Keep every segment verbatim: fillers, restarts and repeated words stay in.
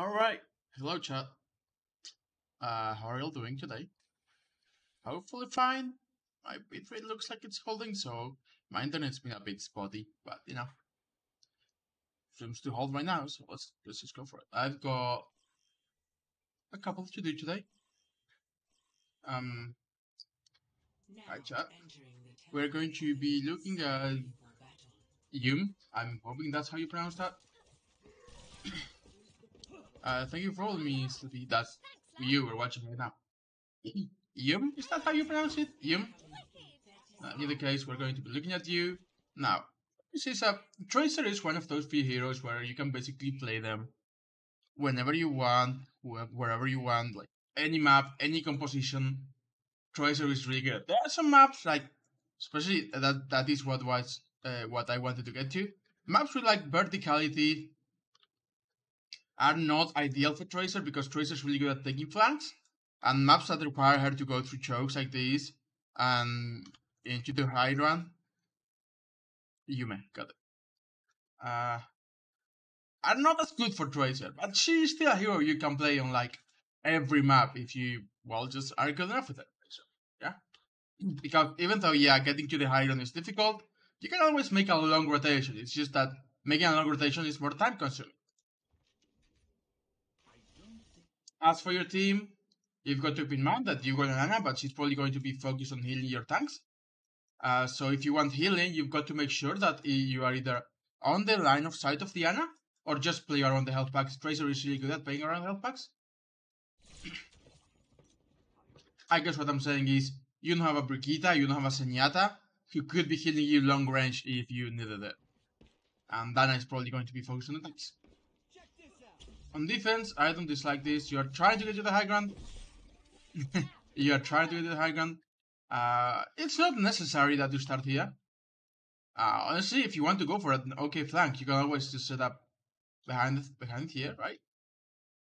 Alright, hello chat. Uh, how are you all doing today? Hopefully fine. My bitrate looks like it's holding, so my internet's been a bit spotty, but you know. Seems to hold right now, so let's, let's just go for it. I've got a couple to do today. Um, hi chat. We're going to be looking at Yum. I'm hoping that's how you pronounce that. Uh, thank you for all me, Sleepy. That's you we're watching right now. Yum? Is that how you pronounce it? Yum? Uh, in either case, we're going to be looking at you. Now, this is a... Tracer is one of those few heroes where you can basically play them whenever you want, wh wherever you want, like any map, any composition. Tracer is really good. There are some maps, like, especially that, that is what was uh, what I wanted to get to. Maps with, like, verticality are not ideal for Tracer because Tracer is really good at taking flanks, and maps that require her to go through chokes like these and into the high ground. Yume, got it. Uh, are not as good for Tracer, but she is still a hero you can play on like every map if you, well, just are good enough with her. So, yeah. Because even though, yeah, getting to the high ground is difficult, you can always make a long rotation. It's just that making a long rotation is more time consuming. As for your team, you've got to keep in mind that you've got Ana, but she's probably going to be focused on healing your tanks. Uh, so if you want healing, you've got to make sure that you are either on the line of sight of the Ana, or just play around the health packs. Tracer is really good at playing around health packs. I guess what I'm saying is, you don't have a Brigitte, you don't have a Zenyatta, who could be healing you long range if you needed it. And Ana is probably going to be focused on the tanks. On defense, I don't dislike this. You are trying to get to the high ground. You are trying to get to the high ground. Uh, it's not necessary that you start here. Uh, honestly, if you want to go for an okay flank, you can always just set up behind behind here, right?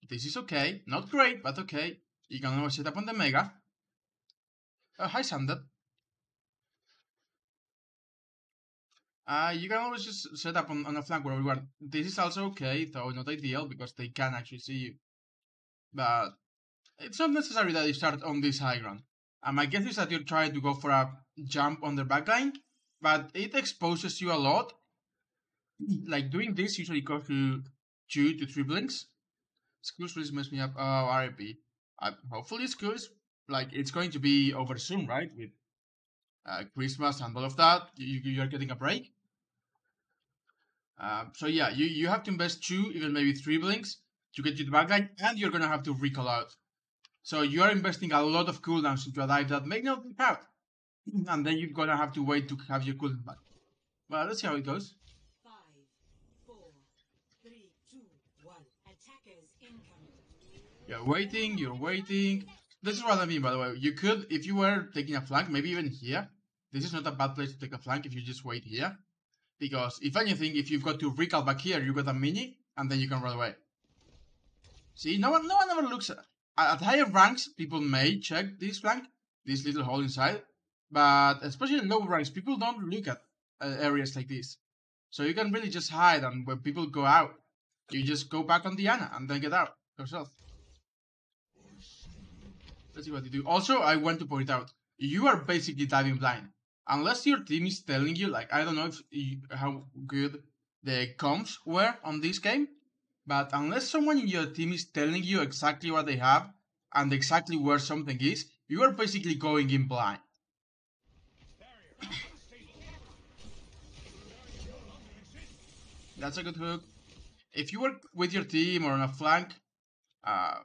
This is okay. Not great, but okay. You can always set up on the mega. Uh, hi, Sandad. Uh, you can always just set up on, on a flank where we are. This is also okay, though not ideal, because they can actually see you. But it's not necessary that you start on this high ground. Um, my guess is that you're trying to go for a jump on the backline, but it exposes you a lot. Like, doing this usually costs you two to three blinks. Skills really mess me up. Oh, R I P. Uh, hopefully skills, like, it's going to be over soon, right? With Uh, Christmas and all of that, you, you're getting a break. Uh, so yeah, you, you have to invest two, even maybe three blinks to get you the backline, and you're gonna have to recall out. So you are investing a lot of cooldowns into a dive that may not be out, and then you're gonna have to wait to have your cooldown back. Well, let's see how it goes. Five, four, three, two, one. Attackers incoming. You're waiting, you're waiting. This is what I mean, by the way. You could, if you were taking a flank, maybe even here. This is not a bad place to take a flank if you just wait here. Because, if anything, if you've got to recall back here, you got a mini, and then you can run away. See, no one, no one ever looks at... At higher ranks, people may check this flank, this little hole inside. But, especially in low ranks, people don't look at uh, areas like this. So you can really just hide, and when people go out, you just go back on the Ana, and then get out yourself. Let's see what you do. Also, I want to point out, you are basically diving blind. Unless your team is telling you, like, I don't know if you, how good the comms were on this game, but unless someone in your team is telling you exactly what they have and exactly where something is, you are basically going in blind. That's a good hook. If you were with your team or on a flank, uh...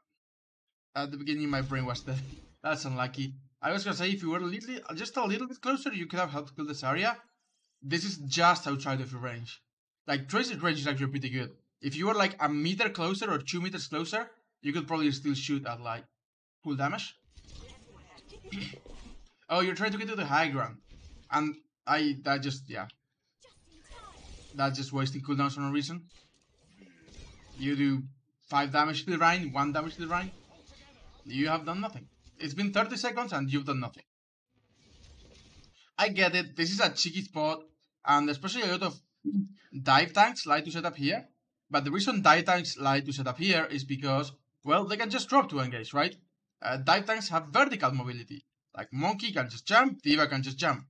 at the beginning, my brain was dead. That's unlucky. I was gonna say, if you were a little, just a little bit closer, you could have helped kill this area. This is just outside of your range. Like, Tracer's range is actually pretty good. If you were like a meter closer or two meters closer, you could probably still shoot at like full damage. Oh, you're trying to get to the high ground. And I, that just, yeah. That's just wasting cooldowns for no reason. You do five damage to the Rein, one damage to the Rein. You have done nothing. It's been thirty seconds and you've done nothing. I get it. This is a cheeky spot. And especially a lot of dive tanks like to set up here. But the reason dive tanks like to set up here is because, well, they can just drop to engage, right? Uh, dive tanks have vertical mobility. Like Monkey can just jump, D.Va can just jump.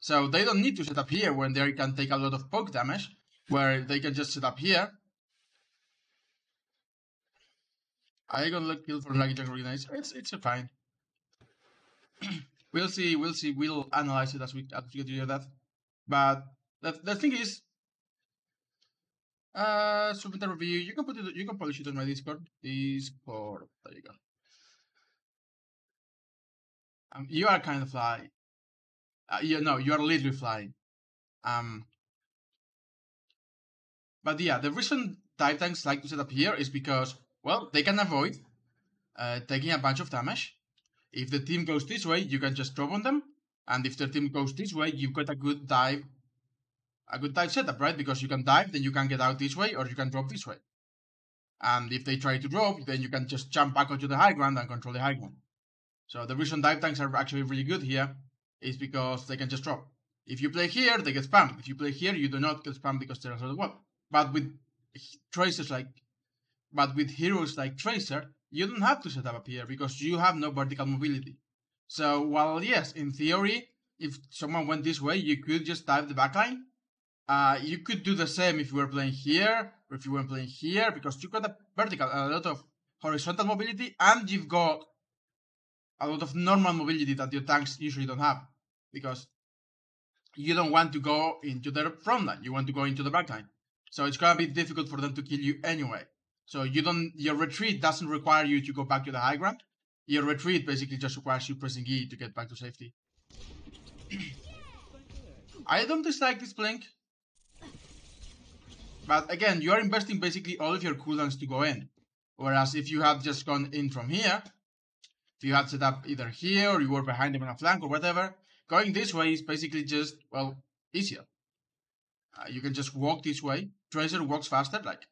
So they don't need to set up here when they can take a lot of poke damage, where they can just set up here. I got luck kill for lucky junk grenades. It's it's fine. We'll see, we'll see, we'll analyze it as we as we get to hear that. But the the thing is, uh submit a review. You can put it you can publish it on my Discord. Discord. There you go. Um, you are kind of flying. Uh, you know, you are literally flying. Um But yeah, the reason dive tanks like to set up here is because, well, they can avoid uh, taking a bunch of damage. If the team goes this way, you can just drop on them. And if the team goes this way, you've got a good dive, a good dive setup, right? Because you can dive, then you can get out this way, or you can drop this way. And if they try to drop, then you can just jump back onto the high ground and control the high ground. So the reason dive tanks are actually really good here is because they can just drop. If you play here, they get spammed. If you play here, you do not get spammed because they're on the wall. But with tracers like... But with heroes like Tracer, you don't have to set up up here because you have no vertical mobility. So while yes, in theory, if someone went this way, you could just dive the backline. Uh, you could do the same if you were playing here, or if you weren't playing here, because you've got a vertical, a lot of horizontal mobility, and you've got a lot of normal mobility that your tanks usually don't have, because you don't want to go into their front line, you want to go into the backline. So it's gonna be difficult for them to kill you anyway. So you don't, your retreat doesn't require you to go back to the high ground. Your retreat basically just requires you pressing E to get back to safety. I don't dislike this blink. But again, you are investing basically all of your cooldowns to go in. Whereas if you had just gone in from here, if you had set up either here or you were behind them on a flank or whatever, going this way is basically just, well, easier. Uh, you can just walk this way. Tracer walks faster, like...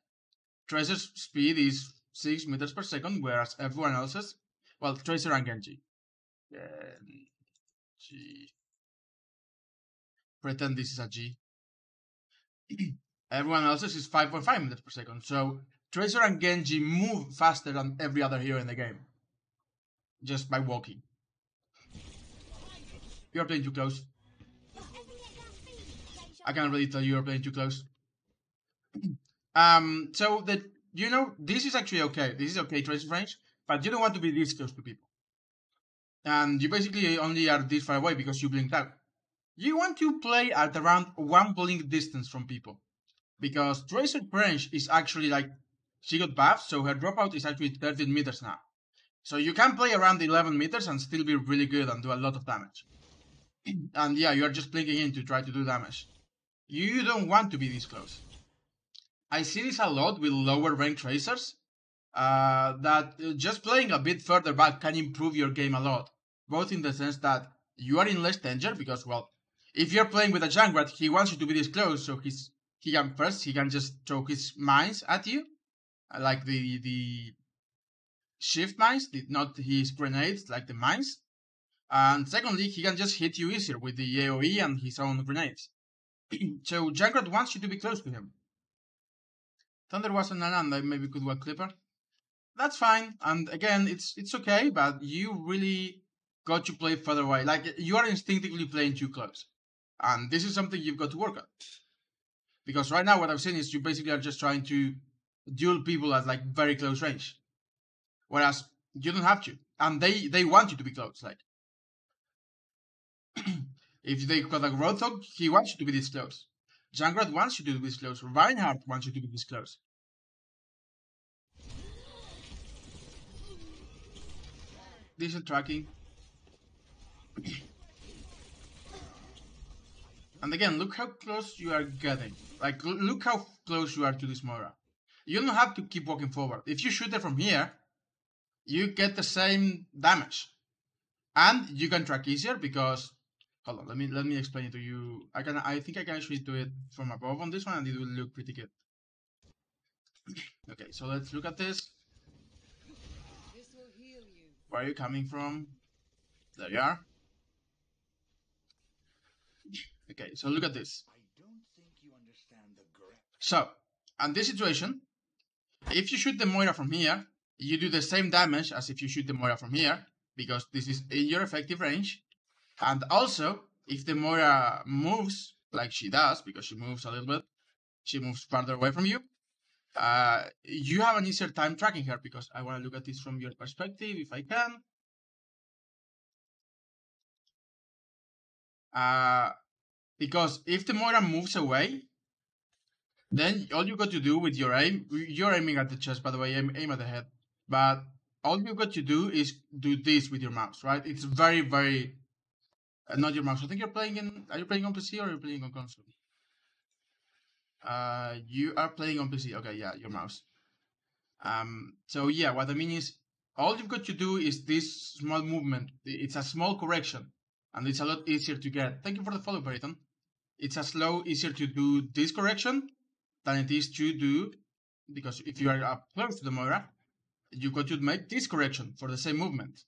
Tracer's speed is six meters per second, whereas everyone else's, well, Tracer and Genji. Genji. Pretend this is a G. Everyone else's is five point five meters per second, so Tracer and Genji move faster than every other hero in the game. Just by walking. You're playing too close. I can't really tell you you're playing too close. Um, so that, you know, this is actually okay. This is okay, Tracer range, but you don't want to be this close to people. And you basically only are this far away because you blinked out. You want to play at around one blink distance from people. Because Tracer range is actually like, she got buffed, so her dropout is actually thirteen meters now. So you can play around eleven meters and still be really good and do a lot of damage. And yeah, you are just blinking in to try to do damage. You don't want to be this close. I see this a lot with lower rank Tracers, uh, that just playing a bit further back can improve your game a lot. Both in the sense that you are in less danger because, well, if you're playing with a Junkrat, he wants you to be this close, so he's, he can first, he can just throw his mines at you, like the the shift mines, the, not his grenades, like the mines. And secondly, he can just hit you easier with the AoE and his own grenades. So Junkrat wants you to be close to him. Thunder was an Ananda, maybe could work Clipper. That's fine, and again, it's it's okay, but you really got to play further away. Like, you are instinctively playing too close. And this is something you've got to work on. Because right now, what I've seen is you basically are just trying to duel people at, like, very close range. Whereas, you don't have to. And they, they want you to be close, like. If they got a Roadhog, he wants you to be this close. Junkrat wants you to be this close. Reinhardt wants you to be this close. Decent tracking. And again, look how close you are getting. Like, look how close you are to this Moira. You don't have to keep walking forward. If you shoot her from here, you get the same damage. And you can track easier because... Hold on, let me let me explain it to you. I can I think I can actually do it from above on this one and it will look pretty good. Okay, so let's look at this. This will heal you. Where are you coming from? There you are. Okay, so look at this. I don't think you understand the grip. So in this situation, if you shoot the Moira from here, you do the same damage as if you shoot the Moira from here, because this is in your effective range. And also, if the Moira moves, like she does, because she moves a little bit, she moves farther away from you, uh, you have an easier time tracking her, because I want to look at this from your perspective, if I can. Uh, because if the Moira moves away, then all you got to do with your aim, you're aiming at the chest, by the way, aim, aim at the head, but all you got to do is do this with your mouse, right? It's very, very, uh, not your mouse. I think you're playing in, are you playing on P C or are you playing on console? Uh, you are playing on P C. Okay, yeah, your mouse. Um, so yeah, what I mean is, all you've got to do is this small movement. It's a small correction, and it's a lot easier to get. Thank you for the follow, Peyton. It's a slow, easier to do this correction than it is to do, because if you are up close to the Moira, you got to make this correction for the same movement.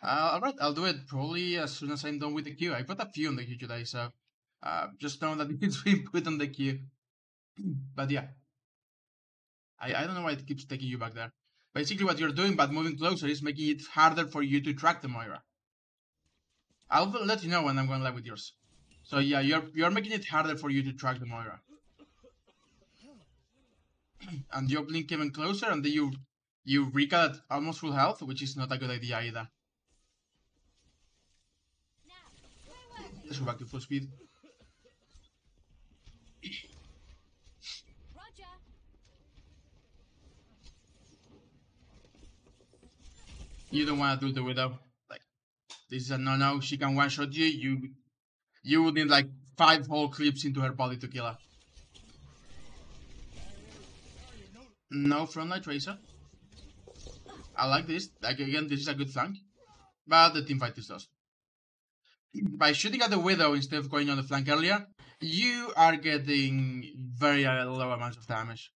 Uh, Alright, I'll do it probably as soon as I'm done with the queue. I put a few on the queue today, so uh, just know that it's been put on the queue. But yeah, I, I don't know why it keeps taking you back there. Basically what you're doing, but moving closer, is making it harder for you to track the Moira. I'll let you know when I'm going live with yours. So yeah, you're, you're making it harder for you to track the Moira. And you blink even closer, and then you you recall at almost full health, which is not a good idea either. Let's go back to full speed. Roger. You don't want to do the Widow. Like, this is a no-no. She can one-shot you. You you would need like five whole clips into her body to kill her. No frontline Tracer. I like this. Like, again, this is a good flank. But the teamfight is lost. By shooting at the Widow instead of going on the flank earlier, you are getting very low amounts of damage.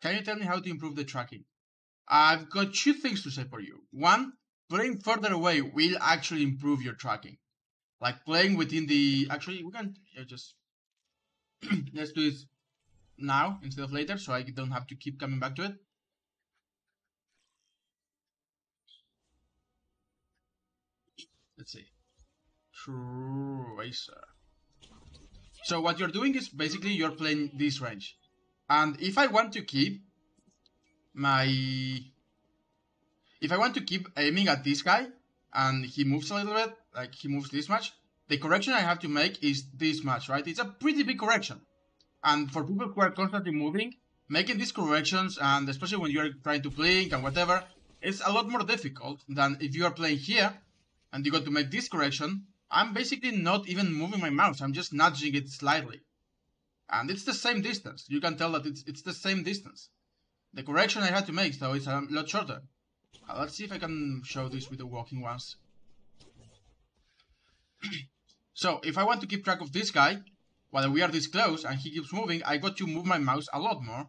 Can you tell me how to improve the tracking? I've got two things to say for you. One, playing further away will actually improve your tracking. Like playing within the... Actually, we can yeah, just... Let's do this now instead of later, so I don't have to keep coming back to it. Let's see. Tracer. So what you're doing is basically you're playing this range. And if I want to keep my... If I want to keep aiming at this guy, and he moves a little bit, like he moves this much, the correction I have to make is this much, right? It's a pretty big correction. And for people who are constantly moving, making these corrections, and especially when you're trying to blink and whatever, it's a lot more difficult than if you are playing here, and you got to make this correction. I'm basically not even moving my mouse, I'm just nudging it slightly. And it's the same distance, you can tell that it's, it's the same distance. The correction I had to make, though, is a lot shorter. Uh, let's see if I can show this with the walking ones. So, if I want to keep track of this guy, while we are this close and he keeps moving, I got to move my mouse a lot more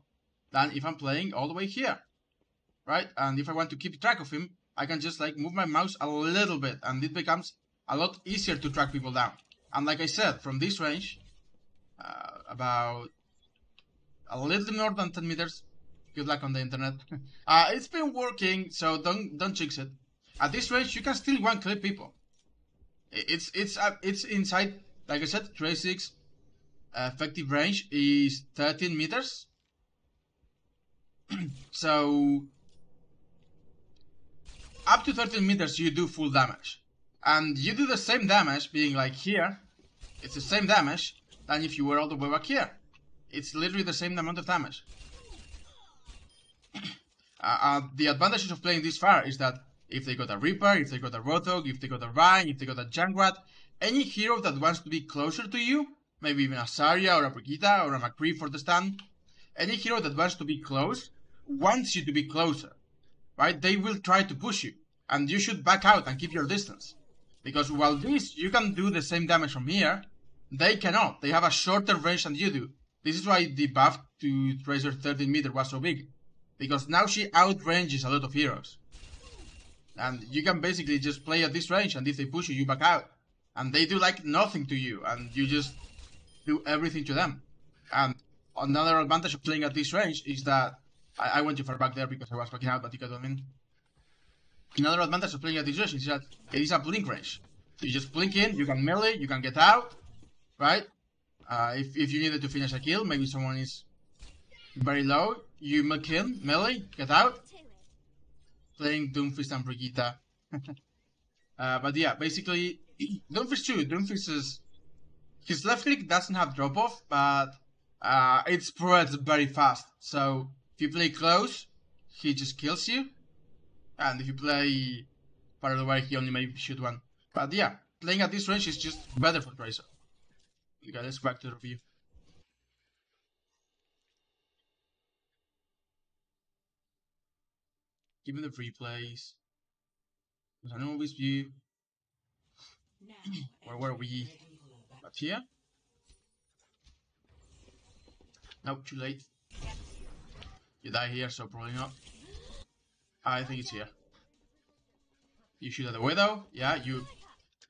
than if I'm playing all the way here, right? And if I want to keep track of him, I can just like move my mouse a little bit, and it becomes a lot easier to track people down. And like I said, from this range, uh, about a little more than ten meters. Good luck on the internet. uh, it's been working, so don't don't jinx it. At this range, you can still one clip people. It's it's uh, it's inside. Like I said, Tracer. Effective range is thirteen meters. So up to thirteen meters you do full damage, and you do the same damage being like here. It's the same damage than if you were all the way back here. It's literally the same amount of damage. uh, uh, the advantages of playing this far is that if they got a Reaper, if they got a Roadhog, if they got a Reinhardt, if they got a Junkrat, any hero that wants to be closer to you, maybe even a Zarya or a Brigitte or a McCree for the stun. Any hero that wants to be close wants you to be closer, right? They will try to push you, and you should back out and keep your distance. Because while this, you can do the same damage from here, they cannot. They have a shorter range than you do. This is why the buff to Tracer thirteen meter was so big. Because now she outranges a lot of heroes. And you can basically just play at this range, and if they push you, you back out. And they do like nothing to you, and you just do everything to them. And another advantage of playing at this range is that I, I went too far back there because I was backing out, but you get what I mean. Another advantage of playing at this range is that it is a blink range. You just blink in, you can melee, you can get out, right? Uh, if, if you needed to finish a kill, maybe someone is very low, you make him, melee, get out. Playing Doomfist and Brigitte. uh, but yeah, basically, Doomfist too, Doomfist is... His left click doesn't have drop-off, but uh, it spreads very fast. So, if you play close, he just kills you. And if you play far away, he only may shoot one. But yeah, playing at this range is just better for Tracer. Okay, let's go back to the review. Give me the replays. There's an always view. Where were we? Up here? Nope, too late. You die here, so probably not. I think it's here. You shoot at the widow. Yeah, you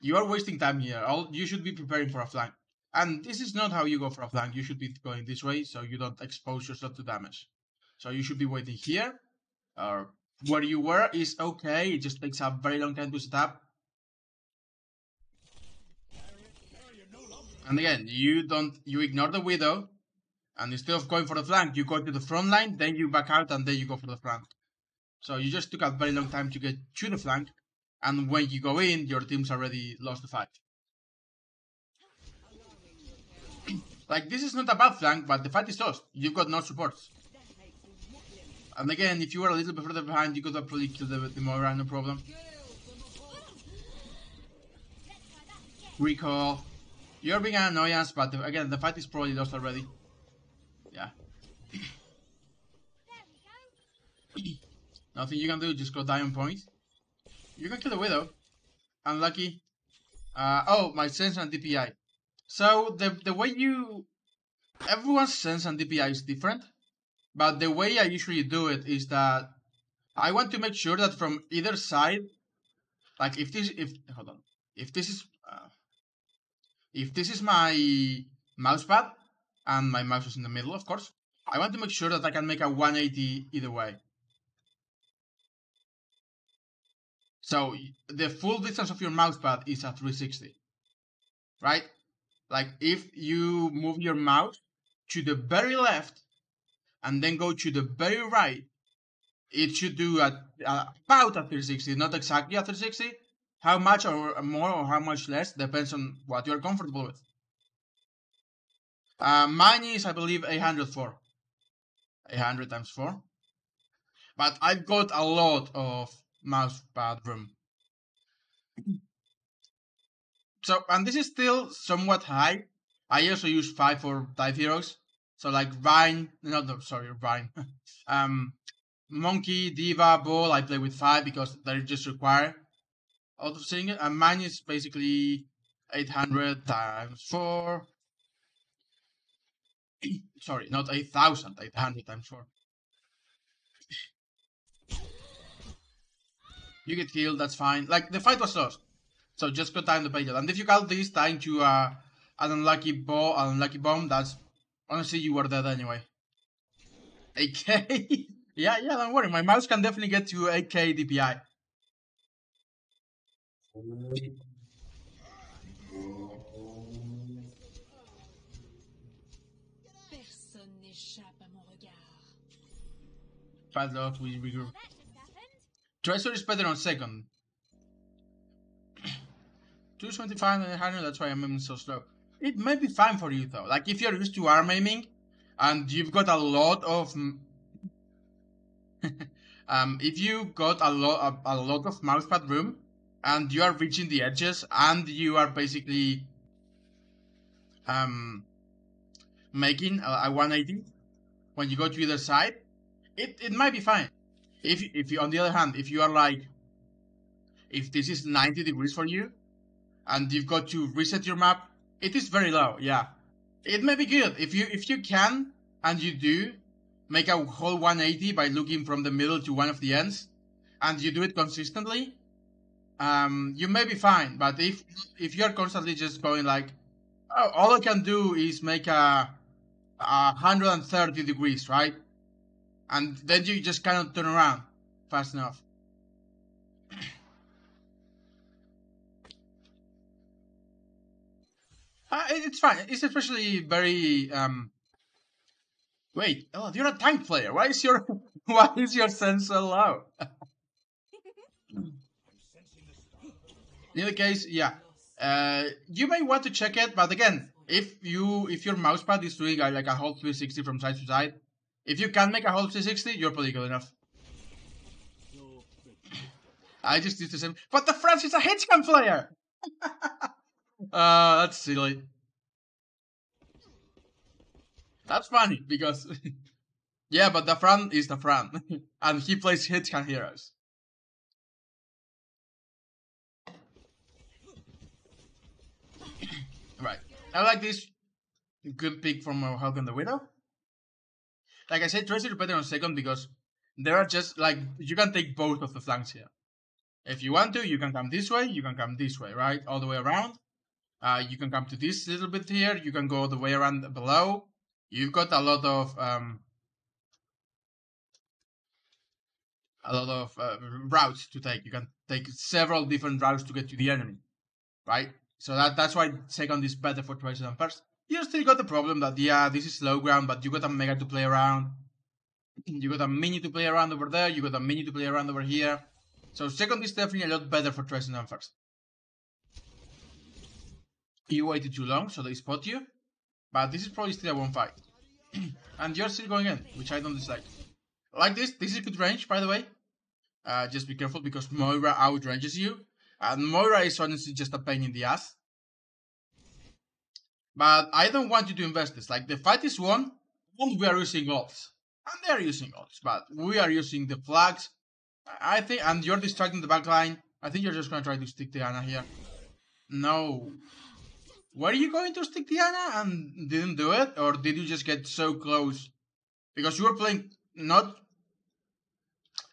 you are wasting time here. All you should be preparing for a flank. And this is not how you go for a flank. You should be going this way so you don't expose yourself to damage. So you should be waiting here. Or where you were is okay. It just takes a very long time to set up. And again, you don't you ignore the widow. And instead of going for the flank, you go to the front line, then you back out and then you go for the flank. So you just took a very long time to get to the flank. And when you go in, your team's already lost the fight. Like, this is not a bad flank, but the fight is lost. You've got no supports. And again, if you were a little bit further behind, you could have probably killed the, the Moira, no problem. Recall. You're being an annoyance, but the, again, the fight is probably lost already. Yeah. Nothing you can do, just go die on point. You can kill the widow. Unlucky. Uh, oh, my sense and D P I. So, the, the way you... Everyone's sense and D P I is different. But the way I usually do it is that... I want to make sure that from either side... Like, if this... if Hold on. If this is... Uh, if this is my mousepad... And my mouse is in the middle, of course. I want to make sure that I can make a one eighty either way. So, the full distance of your mousepad is at three sixty, right? Like, if you move your mouse to the very left, and then go to the very right, it should do at, at about at three sixty, not exactly at three sixty. How much or more or how much less depends on what you're comfortable with. Uh, mine is, I believe, eight hundred four. eight hundred times four. But I've got a lot of... mousepad room. So, and this is still somewhat high. I also use five for dive heroes. So like Vine, no, no sorry, Vine. um, Monkey, D.Va, Ball, I play with five because they're just required out of single. And mine is basically eight hundred times four. Sorry, not eight thousand, eight hundred times four. You get killed, that's fine. Like, the fight was lost. So just go time the payload. And if you count this time to uh, an unlucky bow, an unlucky bomb, that's... Honestly, you were dead anyway. eight K? yeah, yeah, don't worry. My mouse can definitely get to eight K D P I. Bad luck, we regroup. Tracer is better on second. two twenty-five and one hundred, that's why I'm aiming so slow. It may be fine for you though. Like if you're used to arm aiming and you've got a lot of... um, if you got a, lo a, a lot of mousepad room and you are reaching the edges and you are basically um, making a, a one eighty when you go to either side, it, it might be fine. If, if you, on the other hand, if you are like, if this is ninety degrees for you, and you've got to reset your map, it is very low, yeah. It may be good, if you, if you can, and you do, make a whole one eighty by looking from the middle to one of the ends, and you do it consistently, um, you may be fine, but if, if you're constantly just going like, oh, all I can do is make a, uh, one hundred thirty degrees, right? And then you just cannot turn around fast enough. Uh, it's fine. It's especially very, um... Wait, oh, you're a tank player. Why is your... Why is your sense so low? In the case, yeah. Uh, you may want to check it, but again, if you... If your mousepad is doing uh, like a whole three sixty from side to side, if you can make a whole three sixty, you're probably good enough. I just did the same... But the French is a hitchcam player! Uh, that's silly. That's funny, because... yeah, but the Fran is the Fran. And he plays Hitchcan Heroes. Right. I like this good pick from Hawk and the Widow. Like I said, Tracer is better on second, because there are just, like, you can take both of the flanks here. If you want to, you can come this way, you can come this way, right? All the way around. Uh, you can come to this little bit here. You can go all the way around below. You've got a lot of um, a lot of uh, routes to take. You can take several different routes to get to the enemy, right? So that that's why second is better for Tracer than first. You still got the problem that yeah, this is low ground, but you got a mega to play around. You got a mini to play around over there. You got a mini to play around over here. So second is definitely a lot better for Tracer than first. You waited too long, so they spot you. But this is probably still a one fight. And you're still going in, which I don't dislike. Like this, this is good range, by the way. Uh, just be careful, because Moira outranges you. And Moira is honestly just a pain in the ass. But I don't want you to invest this. Like, the fight is won, and we are using ults. And they are using ults, but we are using the flags. I think, and you're distracting the backline. I think you're just going to try to stick the Ana here. No. Were you going to stick the Ana and didn't do it? Or did you just get so close? Because you were playing not...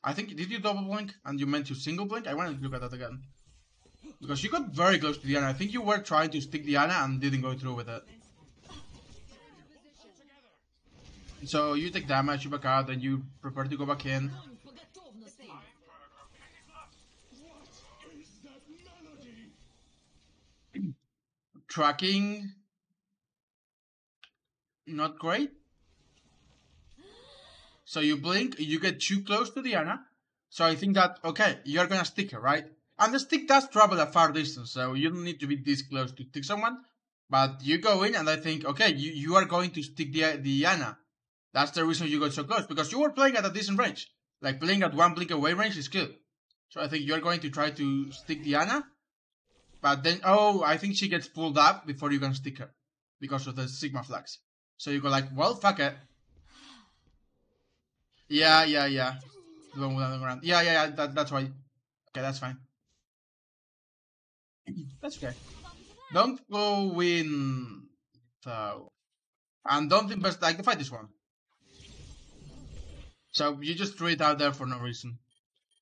I think, did you double blink and you meant to single blink? I wanted to look at that again. Because you got very close to the Ana. I think you were trying to stick the Ana and didn't go through with it. So you take damage, you back out, and you prepare to go back in. Tracking, not great. So you blink, you get too close to the Ana. So I think that, okay, you're gonna stick her, right? And the stick does travel a far distance, so you don't need to be this close to stick someone. But you go in and I think, okay, you, you are going to stick the, the Ana. That's the reason you got so close, because you were playing at a decent range. Like playing at one blink away range is good. So I think you're going to try to stick the Ana. But then, oh, I think she gets pulled up before you can stick her. Because of the Sigma flags. So you go like, well, fuck it. Yeah, yeah, yeah. The one without the ground. Yeah, yeah, yeah, that, that's why. Okay, that's fine. That's okay. Don't go in... So... And don't invest, like, the fight is won. So you just threw it out there for no reason.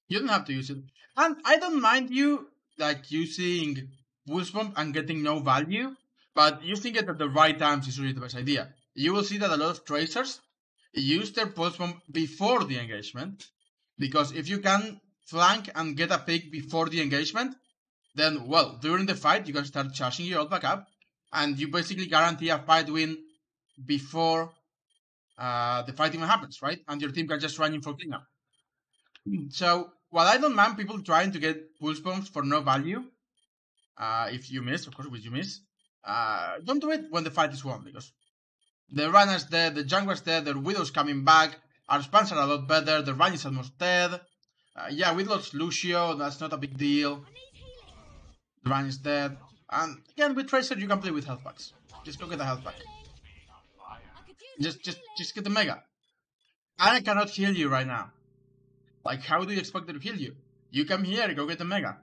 You don't have to use it. And I don't mind you... like using Pulse Bomb and getting no value, but using it at the right times is really the best idea. You will see that a lot of Tracers use their Pulse Bomb before the engagement, because if you can flank and get a pick before the engagement, then, well, during the fight you can start charging your ult back up, and you basically guarantee a fight win before uh, the fight even happens, right? And your team can just run in for cleanup. So... Well, I don't mind people trying to get Pulse Bombs for no value. Uh, if you miss, of course, which you miss. Uh, don't do it when the fight is won, because the runner's dead, the jungler's dead, the Widow's coming back, our spans are a lot better, the run is almost dead. Uh, yeah, we lost Lucio, that's not a big deal. The run is dead. And again, with Tracer, you can play with health packs. Just go get a health pack. Just, just, just get the mega. I cannot heal you right now. Like, how do you expect them to heal you? You come here, go get the mega.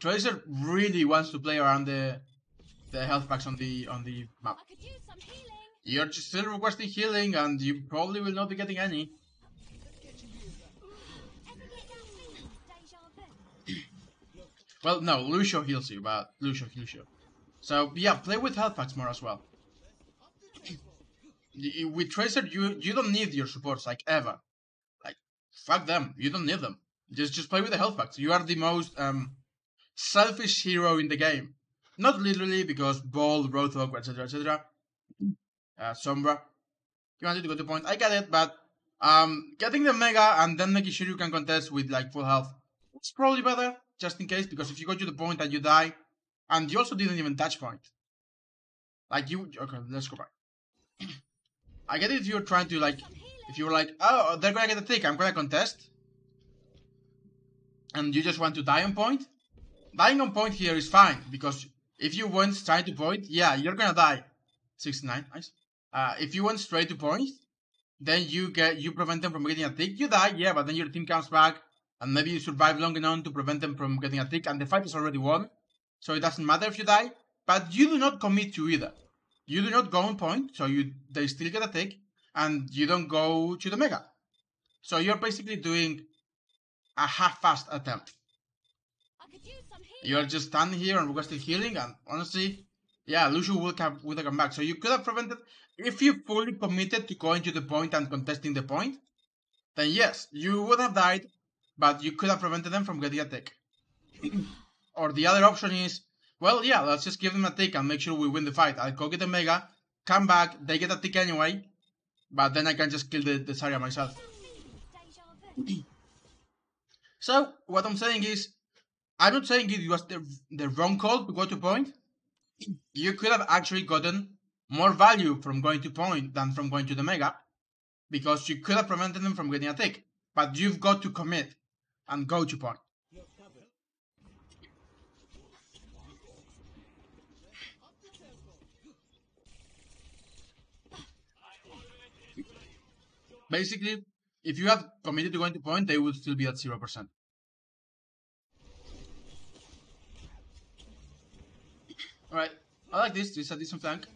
Tracer really wants to play around the the health packs on the on the map. You're just still requesting healing, and you probably will not be getting any. Well, no, Lucio heals you, but Lucio heals you. So yeah, play with health packs more as well. with Tracer, you you don't need your supports, like, ever. Like, fuck them. You don't need them. Just just play with the health packs. You are the most um selfish hero in the game. Not literally, because Ball, Roadhog, et cetera, et cetera. Uh, Sombra. You wanted to go to point. I get it, but um, getting the Mega and then making sure you can contest with, like, full health. It's probably better, just in case, because if you go to the point and you die, and you also didn't even touch point. Like, you... Okay, let's go back. I get it if you're trying to, like... If you were like, oh, they're gonna get a tick, I'm gonna contest. And you just want to die on point. Dying on point here is fine, because if you went straight to point, yeah, you're gonna die. sixty-nine, nice. Uh, if you went straight to point, then you get you prevent them from getting a tick. You die, yeah, but then your team comes back, and maybe you survive long enough to prevent them from getting a tick, and the fight is already won. So it doesn't matter if you die, but you do not commit to either. You do not go on point, so you they still get a tick, and you don't go to the Mega. So you're basically doing a half-assed attempt. You're just standing here and requesting healing, and honestly, yeah, Lucio will come, will come back. So you could have prevented, if you fully committed to going to the point and contesting the point, then yes, you would have died, but you could have prevented them from getting a tick. Or the other option is, well, yeah, let's just give them a tick and make sure we win the fight. I'll go get the Mega, come back, they get a tick anyway, but then I can just kill the, the Zarya myself. So, what I'm saying is, I'm not saying it was the, the wrong call to go to point. You could have actually gotten more value from going to point than from going to the Mega, because you could have prevented them from getting a tick, but you've got to commit and go to point. Basically, if you had committed to going to point, they would still be at zero percent. Alright, I like this, this is a decent flank.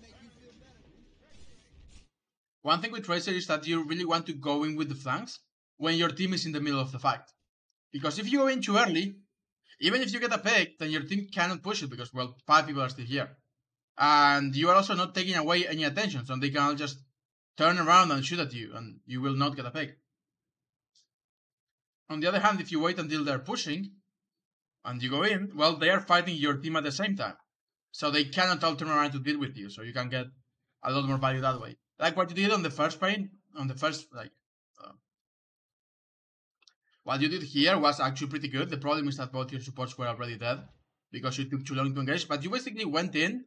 One thing with Tracer is that you really want to go in with the flanks when your team is in the middle of the fight. Because if you go in too early, even if you get a pick, then your team cannot push it because, well, five people are still here. And you are also not taking away any attention, so they can all just turn around and shoot at you, and you will not get a pick. On the other hand, if you wait until they're pushing, and you go in, well, they are fighting your team at the same time. So they cannot all turn around to deal with you, so you can get a lot more value that way. Like what you did on the first plane, on the first, like... Uh, what you did here was actually pretty good. The problem is that both your supports were already dead, because you took too long to engage, but you basically went in,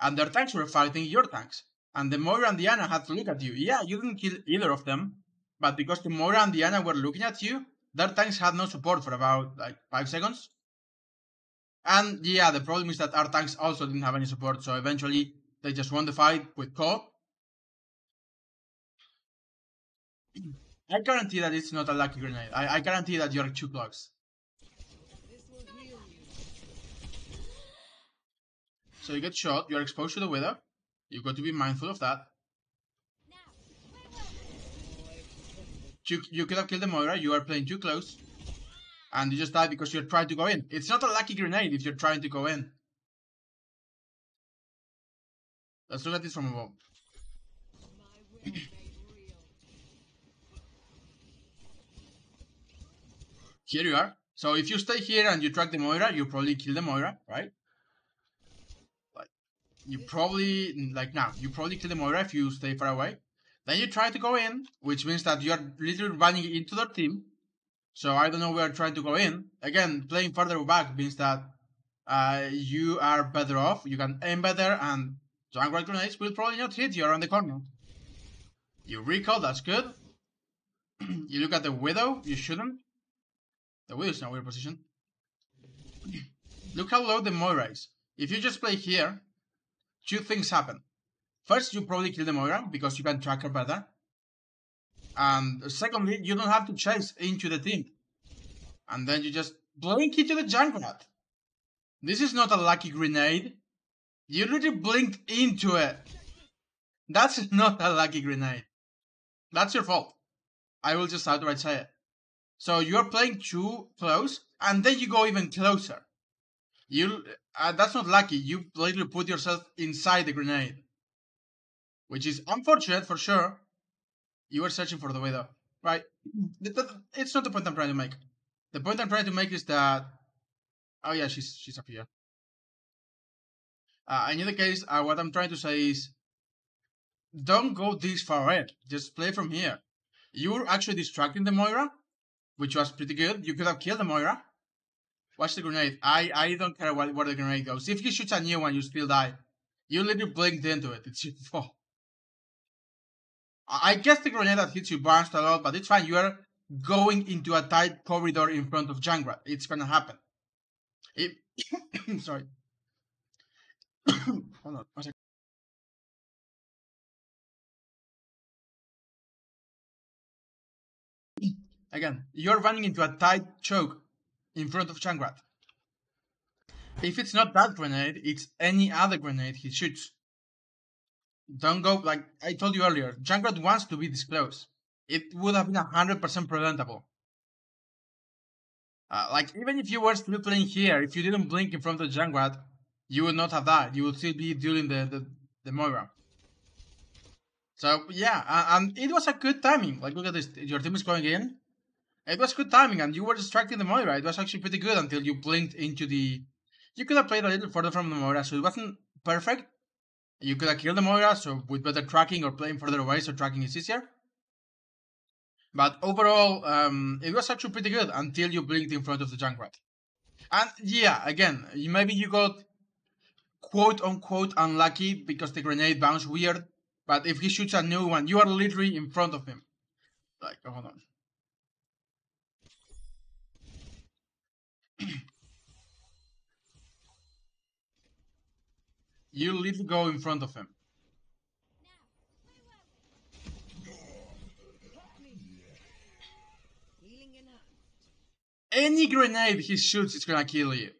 and their tanks were fighting your tanks. And the Moira and the Ana had to look at you. Yeah, you didn't kill either of them, but because the Moira and the Ana were looking at you, their tanks had no support for about, like, five seconds. And yeah, the problem is that our tanks also didn't have any support, so eventually they just won the fight with co-op. I guarantee that it's not a lucky grenade. I, I guarantee that you're two blocks. So you get shot, you're exposed to the Widow. You've got to be mindful of that. You, you could have killed the Moira, you are playing too close. And you just die because you're trying to go in. It's not a lucky grenade if you're trying to go in. Let's look at this from above. Here you are. So if you stay here and you track the Moira, you probably kill the Moira, right? Like, you probably... Like, now, you probably kill the Moira if you stay far away. Then you try to go in, which means that you're literally running into their team. So I don't know where trying to go in. Again, playing further back means that uh, you are better off. You can aim better, and Junkrat grenades will probably not hit you around the corner. You recall, that's good. You look at the Widow, you shouldn't. The Widow's in a weird position. Look how low the Moira is. If you just play here, two things happen. First, you probably kill the Moira, because you can track her better. And secondly, you don't have to chase into the team. And then you just blink into the Junkrat. This is not a lucky grenade. You literally blinked into it. That's not a lucky grenade. That's your fault. I will just outright say it. So you're playing too close, and then you go even closer. You uh, that's not lucky. You literally put yourself inside the grenade. which is unfortunate for sure. You were searching for the Widow, right? It's not the point I'm trying to make. The point I'm trying to make is that... Oh yeah, she's she's up here. Uh, in either case, uh, what I'm trying to say is, don't go this far ahead. Just play from here. You were actually distracting the Moira, which was pretty good. You could have killed the Moira. Watch the grenade. I, I don't care where, where the grenade goes. If he shoots a new one, you still die. You literally blinked into it. It's your fault. I guess the grenade that hits you bounced a lot, but it's fine. You are going into a tight corridor in front of Junkrat. It's gonna happen. It... Sorry. Hold on. One second. Again, you're running into a tight choke in front of Junkrat. If it's not that grenade, it's any other grenade he shoots. Don't go, like I told you earlier, Junkrat wants to be disclosed. It would have been one hundred percent preventable. Uh, like, even if you were still playing here, if you didn't blink in front of Junkrat, you would not have died. You would still be dueling the, the, the Moira. So, yeah, uh, and it was a good timing. Like, look at this, your team is going in. It was good timing, and you were distracting the Moira. It was actually pretty good until you blinked into the... You could have played a little further from the Moira, so it wasn't perfect. You could have killed the Moira, so with better tracking or playing further away, so tracking is easier. But overall, um, it was actually pretty good until you blinked in front of the Junkrat. And yeah, again, maybe you got quote-unquote unlucky because the grenade bounced weird, but if he shoots a new one, you are literally in front of him. Like, hold on. You literally go in front of him. Any grenade he shoots is gonna kill you.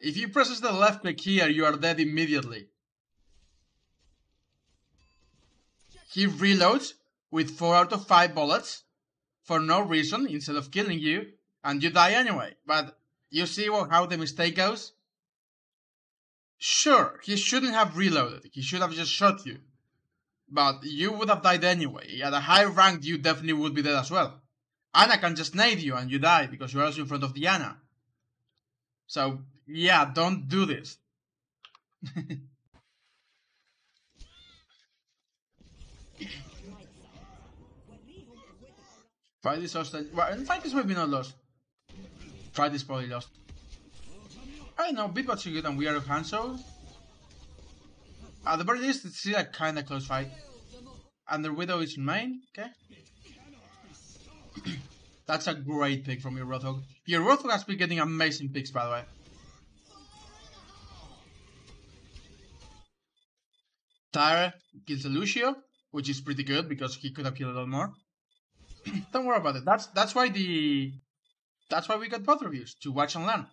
If you press the left click here, you are dead immediately. He reloads with four out of five bullets for no reason instead of killing you, and you die anyway. But you see what, how the mistake goes? Sure, he shouldn't have reloaded, he should have just shot you. But you would have died anyway. At a high rank, you definitely would be dead as well. Ana can just nade you and you die because you're also in front of the Ana. So, yeah, don't do this. Try this hostage. Well, in fact, this might be not lost. Try this probably lost. I don't know, bit what's good and we are Hanzo. At the very least, it's still a kinda close fight. And the Widow is in main, okay? That's a great pick from your Roadhog. Your Roadhog has been getting amazing picks, by the way. Tyre kills the Lucio, which is pretty good because he could have killed a lot more. Don't worry about it. That's that's why the that's why we got both reviews, to watch and learn,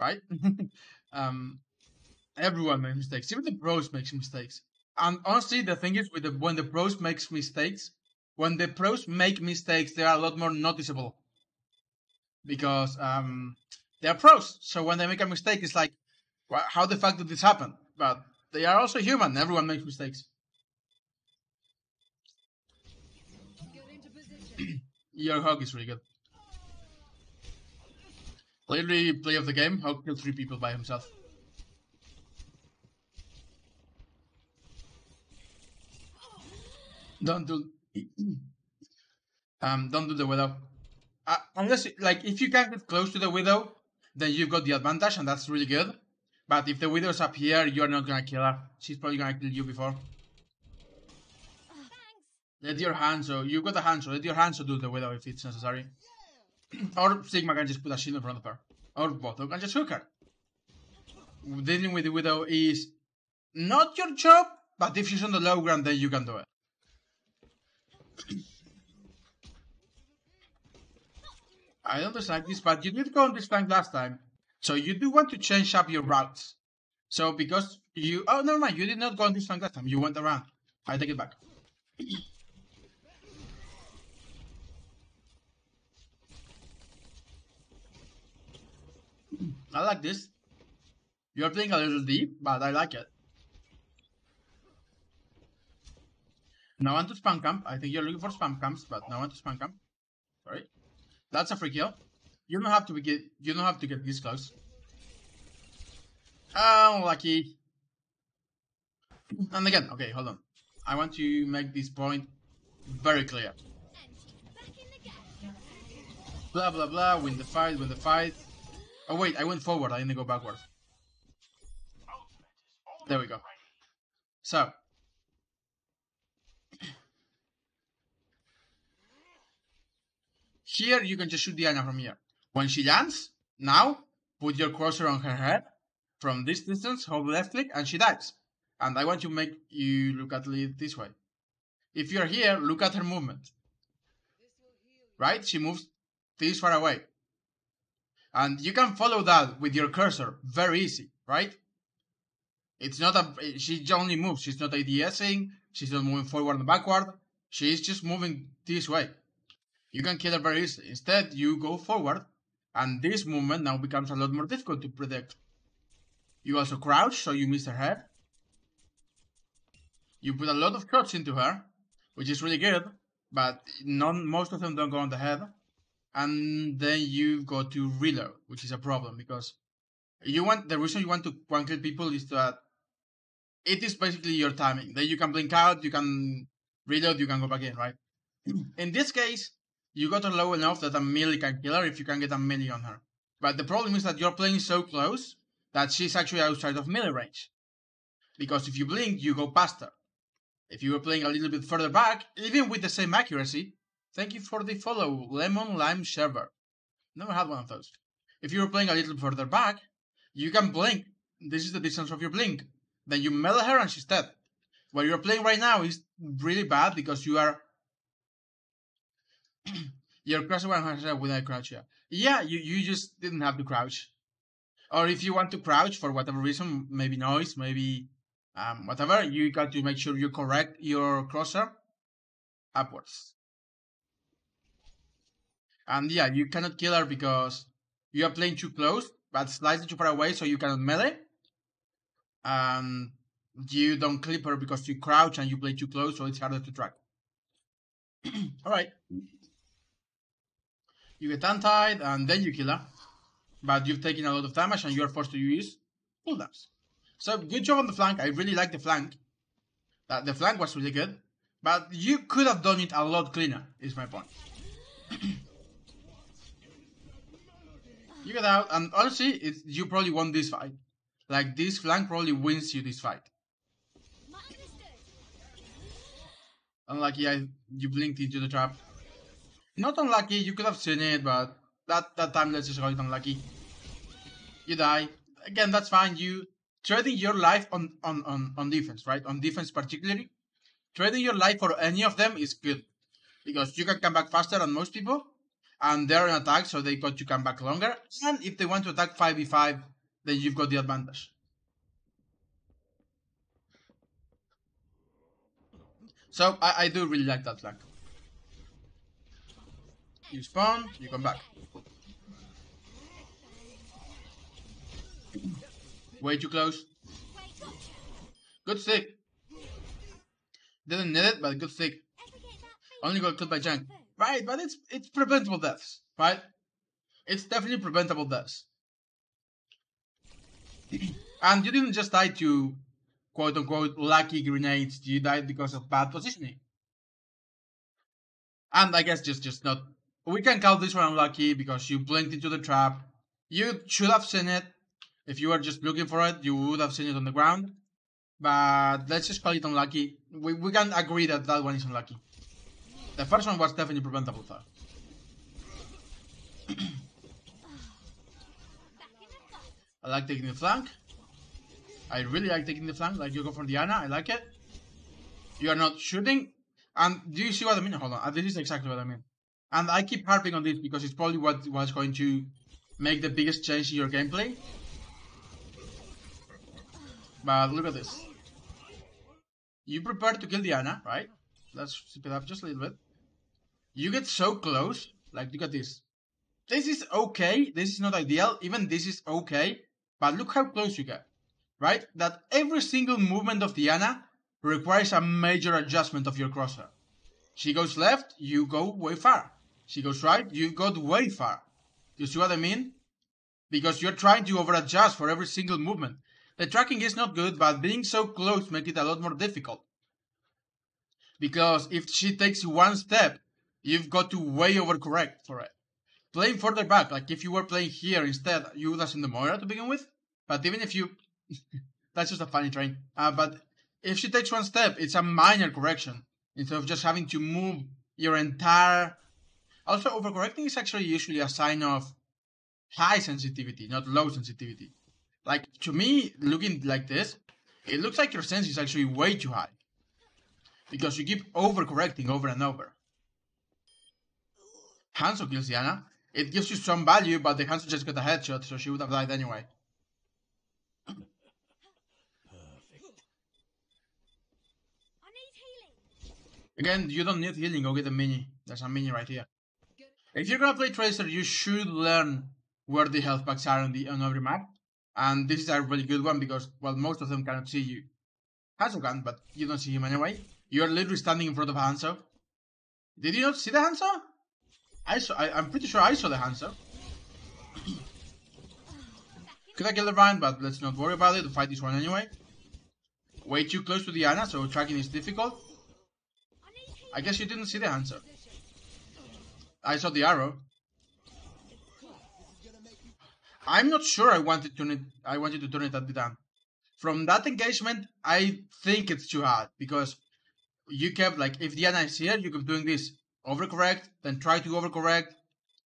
right? um, everyone makes mistakes. Even the pros makes mistakes. And honestly, the thing is, with the, when the pros makes mistakes. When the pros make mistakes, they are a lot more noticeable. Because um, they are pros, so when they make a mistake, it's like, well, how the fuck did this happen? But they are also human, everyone makes mistakes. Your Hog is really good. Literally, play of the game, Hog killed three people by himself. Don't do... um, don't do the Widow. Uh, unless, like, if you can get close to the Widow, then you've got the advantage, and that's really good. But if the Widow's up here, you're not gonna kill her. She's probably gonna kill you before. Thanks. Let your Hanzo, you've got the Hanzo, let your Hanzo do the Widow if it's necessary. Or Sigma can just put a shield in front of her. Or Boto can just hook her. Dealing with the Widow is not your job, but if she's on the low ground, then you can do it. I don't dislike this, but you did go on this flank last time, so you do want to change up your routes. So because you... Oh, never mind, you did not go on this flank last time, you went around. I take it back. I like this. You're playing a little deep, but I like it. Now onto spam camp. I think you're looking for spam camps, but now onto spam camp. Sorry. That's a free kill. You don't have to get you don't have to get this close. Ah, unlucky. And again, okay, hold on. I want to make this point very clear. Blah blah blah, win the fight, win the fight. Oh wait, I went forward, I didn't go backwards. There we go. So here you can just shoot Diana from here. When she lands, now put your crosshair on her head from this distance, hold left click, and she dives. And I want you to make you look at it this way. If you're here, look at her movement. Right? She moves this far away. And you can follow that with your cursor. Very easy, right? It's not a... She only moves. She's not ADSing. She's not moving forward and backward. She's just moving this way. You can kill her very easily. Instead, you go forward. And this movement now becomes a lot more difficult to predict. You also crouch, so you miss her head. You put a lot of shots into her, which is really good, but none, most of them don't go on the head. And then you've got to reload, which is a problem, because you want the reason you want to one-kill people is that it is basically your timing. Then you can blink out, you can reload, you can go back in, right? In this case, you got her low enough that a melee can kill her if you can get a melee on her. But the problem is that you're playing so close that she's actually outside of melee range. Because if you blink, you go past her. If you were playing a little bit further back, even with the same accuracy, thank you for the follow, Lemon Lime Server. Never had one of those. If you were playing a little further back, you can blink. This is the distance of your blink. Then you melee her and she's dead. What you're playing right now is really bad because you are... you're crouching without crouch, yeah. Yeah, you, you just didn't have to crouch. Or if you want to crouch for whatever reason, maybe noise, maybe... Um, whatever, you got to make sure you correct your crosshair upwards. And yeah, you cannot kill her because you are playing too close, but slightly too far away, so you cannot melee. And you don't clip her because you crouch and you play too close, so it's harder to track. Alright. You get untied and then you kill her. But you've taken a lot of damage and you are forced to use cooldowns. So, good job on the flank. I really like the flank. Uh, the flank was really good. But you could have done it a lot cleaner, is my point. You get out, and honestly, it's, you probably won this fight. Like, this flank probably wins you this fight. Unlucky, I, you blinked into the trap. Not unlucky, you could have seen it, but that, that time, let's just call it unlucky. You die. Again, that's fine, you... Trading your life on, on, on, on defense, right? On defense particularly. Trading your life for any of them is good. Because you can come back faster than most people. And they're on attack, so they got to come back longer. And if they want to attack five v five, then you've got the advantage. So, I, I do really like that flank. You spawn, you come back. Way too close. Good stick. Didn't need it, but good stick. Only got killed by Jank. Right, but it's it's preventable deaths, right? It's definitely preventable deaths. And you didn't just die to quote-unquote lucky grenades. You died because of bad positioning. And I guess just, just not... We can count this one unlucky because you blinked into the trap. You should have seen it. If you were just looking for it, you would have seen it on the ground. But let's just call it unlucky. We, we can agree that that one is unlucky. The first one was definitely preventable though. I like taking the flank. I really like taking the flank. Like you go for Diana, I like it. You are not shooting. And do you see what I mean? Hold on, this is exactly what I mean. And I keep harping on this because it's probably what was going to make the biggest change in your gameplay. But look at this. You prepare to kill Diana, right? Let's speed it up just a little bit. You get so close. Like, look at this. This is okay. This is not ideal. Even this is okay. But look how close you get. Right? That every single movement of Diana requires a major adjustment of your crosshair. She goes left, you go way far. She goes right, you go way far. Do you see what I mean? Because you're trying to over-adjust for every single movement. The tracking is not good, but being so close makes it a lot more difficult. Because if she takes one step, you've got to way overcorrect for it. Playing further back, like if you were playing here instead, you would have seen the Moira to begin with. But even if you... that's just a funny train. Uh, but if she takes one step, it's a minor correction. Instead of just having to move your entire... Also, overcorrecting is actually usually a sign of high sensitivity, not low sensitivity. Like, to me, looking like this, it looks like your sense is actually way too high. Because you keep overcorrecting over and over. Hanzo kills Yana. It gives you some value, but the Hanzo just got a headshot, so she would have died anyway. Perfect. I need healing. Again, you don't need healing, go get a mini. There's a mini right here. If you're gonna play Tracer, you should learn where the health packs are on, the, on every map. And this is a really good one because, well, most of them cannot see you. Hanzo can, but you don't see him anyway. You're literally standing in front of Hanzo. Did you not see the Hanzo? I saw, I, I'm pretty sure I saw the Hanzo. Could I kill the Reinhardt, but let's not worry about it. We'll fight this one anyway. Way too close to the Ana, so tracking is difficult. I guess you didn't see the Hanzo. I saw the arrow. I'm not sure I wanted to. I wanted to turn it at the down. From that engagement, I think it's too hard because you kept like if Diana is here, you keep doing this overcorrect, then try to overcorrect.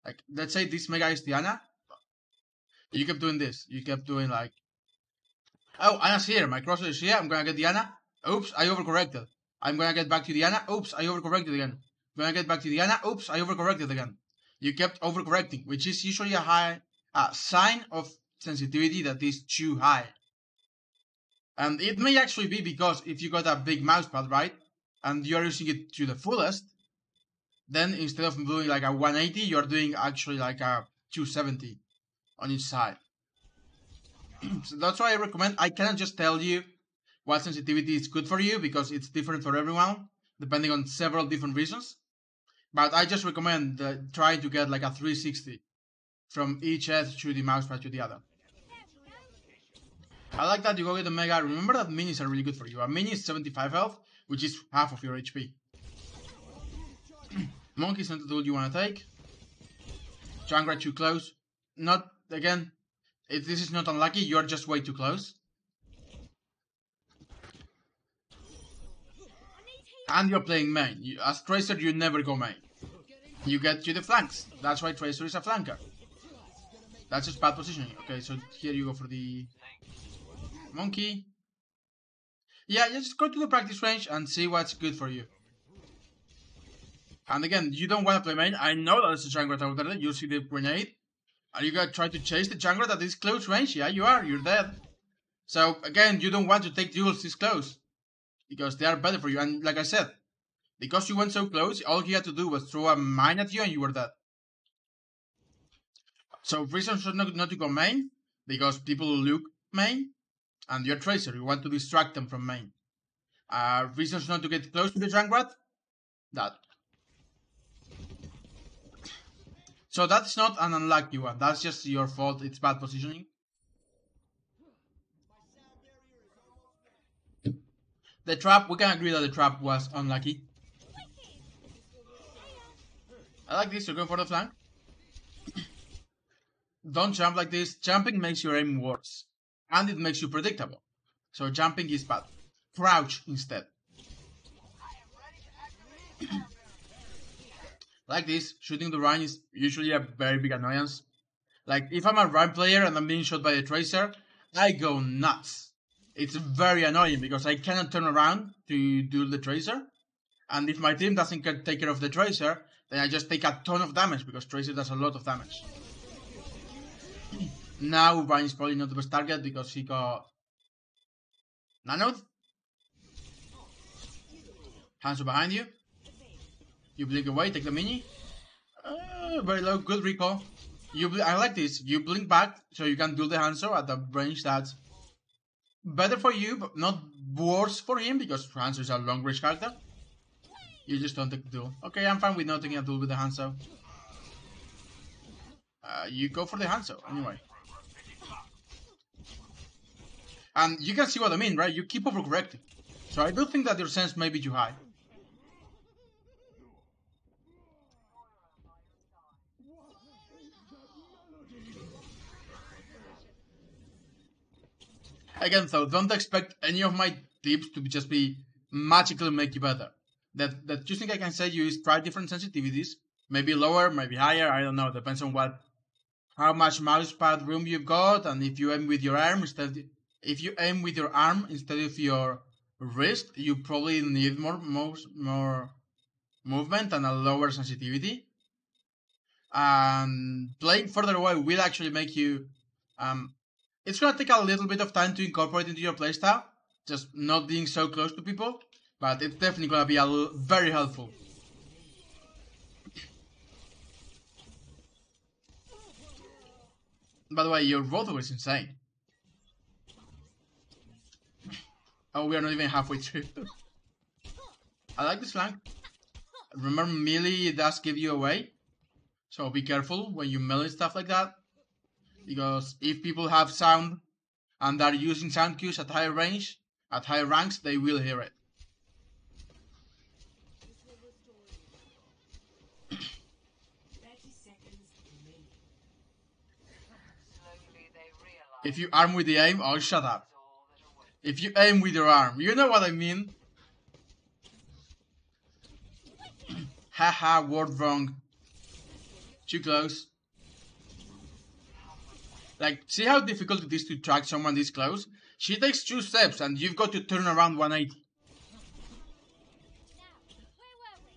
Like let's say this mega is Diana, you kept doing this. You kept doing like, oh, Anna's here. My crosshair is here. I'm gonna get Diana. Oops, I overcorrected. I'm gonna get back to Diana. Oops, I overcorrected again. I'm gonna get back to Diana. Oops, I overcorrected again. You kept overcorrecting, which is usually a high. A sign of sensitivity that is too high. And it may actually be because if you got a big mousepad, right, and you're using it to the fullest, then instead of doing like a one eighty, you're doing actually like a two seventy on each side. So that's why I recommend, I cannot just tell you what sensitivity is good for you because it's different for everyone, depending on several different reasons. But I just recommend uh, trying to get like a three sixty. From each edge to the mousepad to the other. I like that you go get a mega. Remember that minis are really good for you. A mini is seventy-five health, which is half of your H P. Monkey's not the tool you want to take. Junkrat too close. Not, again, if this is not unlucky, you're just way too close. And you're playing main. You, as Tracer, you never go main. You get to the flanks. That's why Tracer is a flanker. That's just bad positioning. Okay, so here you go for the monkey. Yeah, just go to the practice range and see what's good for you. And again, you don't want to play main. I know that there's a Junkrat out there. You see the grenade. Are you going to try to chase the Junkrat at this close range? Yeah, you are. You're dead. So again, you don't want to take duels this close. Because they are better for you. And like I said, because you went so close, all he had to do was throw a mine at you and you were dead. So reasons for not, not to go main, because people look main, and you're Tracer, you want to distract them from main. Uh, reasons not to get close to the Junkrat, that. So that's not an unlucky one, that's just your fault, it's bad positioning. The trap, we can agree that the trap was unlucky. I like this, you're going for the flank. Don't jump like this. Jumping makes your aim worse. And it makes you predictable. So jumping is bad. Crouch instead. Like this, shooting the Rhine is usually a very big annoyance. Like, if I'm a Rhine player and I'm being shot by a Tracer, I go nuts. It's very annoying because I cannot turn around to do the Tracer. And if my team doesn't take care of the Tracer, then I just take a ton of damage because Tracer does a lot of damage. Now, Ryan is probably not the best target because he got nanoed. Hanzo behind you. You blink away, take the mini. Uh, very low, good recall. You, I like this. You blink back so you can do the Hanzo at the range that's better for you, but not worse for him because Hanzo is a long range character. You just don't take the duel. Okay, I'm fine with not taking a duel with the Hanzo. Uh, you go for the Hanzo anyway. And you can see what I mean, right? You keep overcorrecting. So I do think that your sense may be too high. Again, though, don't expect any of my tips to just be magically make you better. That that just thing I can say you is try different sensitivities, maybe lower, maybe higher. I don't know. Depends on what, how much mouse pad room you've got, and if you aim with your arm instead, if you aim with your arm instead of your wrist, you probably need more more, more movement and a lower sensitivity. And playing further away will actually make you. Um, It's gonna take a little bit of time to incorporate into your playstyle, just not being so close to people, but it's definitely gonna be a l very helpful. By the way, your Roadhog is insane. Oh, we are not even halfway through. I like this flank. Remember, melee does give you away, so be careful when you melee stuff like that. Because if people have sound and are using sound cues at higher range, at higher ranks, they will hear it. If you arm with the aim, oh shut up. If you aim with your arm, you know what I mean? Haha, word wrong. Too close. Like, see how difficult it is to track someone this close? She takes two steps and you've got to turn around one eighty.